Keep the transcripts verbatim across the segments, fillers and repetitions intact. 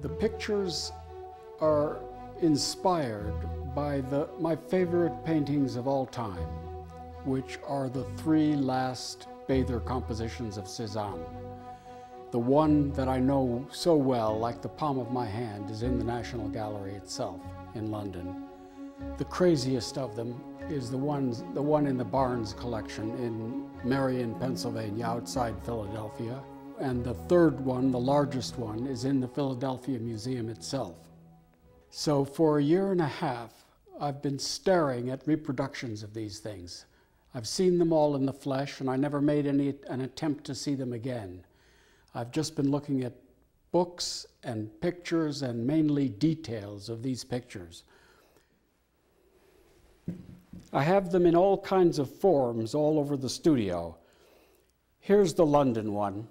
The pictures are inspired by the, my favorite paintings of all time, which are the three last Bather compositions of Cézanne. The one that I know so well, like the palm of my hand, is in the National Gallery itself in London. The craziest of them is the, ones, the one in the Barnes collection in Marion, Pennsylvania, outside Philadelphia. And the third one, the largest one, is in the Philadelphia Museum itself. So for a year and a half, I've been staring at reproductions of these things. I've seen them all in the flesh, and I never made any, an attempt to see them again. I've just been looking at books and pictures and mainly details of these pictures. I have them in all kinds of forms all over the studio. Here's the London one.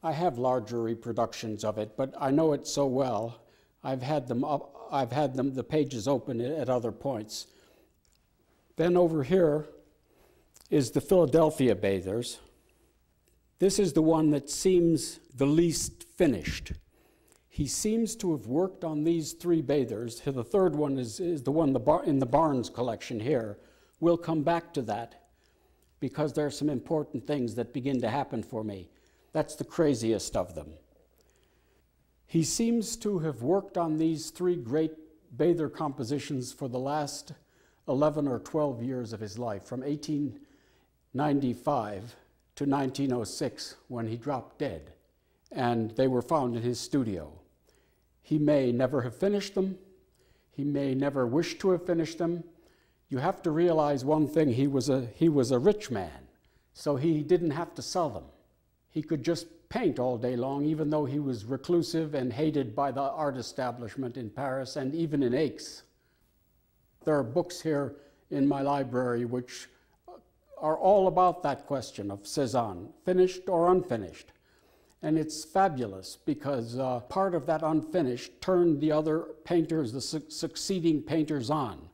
I have larger reproductions of it, but I know it so well. I've had them up, I've had them, the pages open at other points. Then over here is the Philadelphia Bathers. This is the one that seems the least finished. He seems to have worked on these three Bathers. The third one is, is the one the bar, in the Barnes collection here. We'll come back to that because there are some important things that begin to happen for me. That's the craziest of them. He seems to have worked on these three great Bather compositions for the last eleven or twelve years of his life, from eighteen ninety-five to nineteen oh six, when he dropped dead, and they were found in his studio. He may never have finished them. He may never wish to have finished them. You have to realize one thing, he was a, he was a rich man, so he didn't have to sell them. He could just paint all day long, even though he was reclusive and hated by the art establishment in Paris and even in Aix. There are books here in my library which are all about that question of Cézanne, finished or unfinished. And it's fabulous because uh, part of that unfinished turned the other painters, the su succeeding painters on.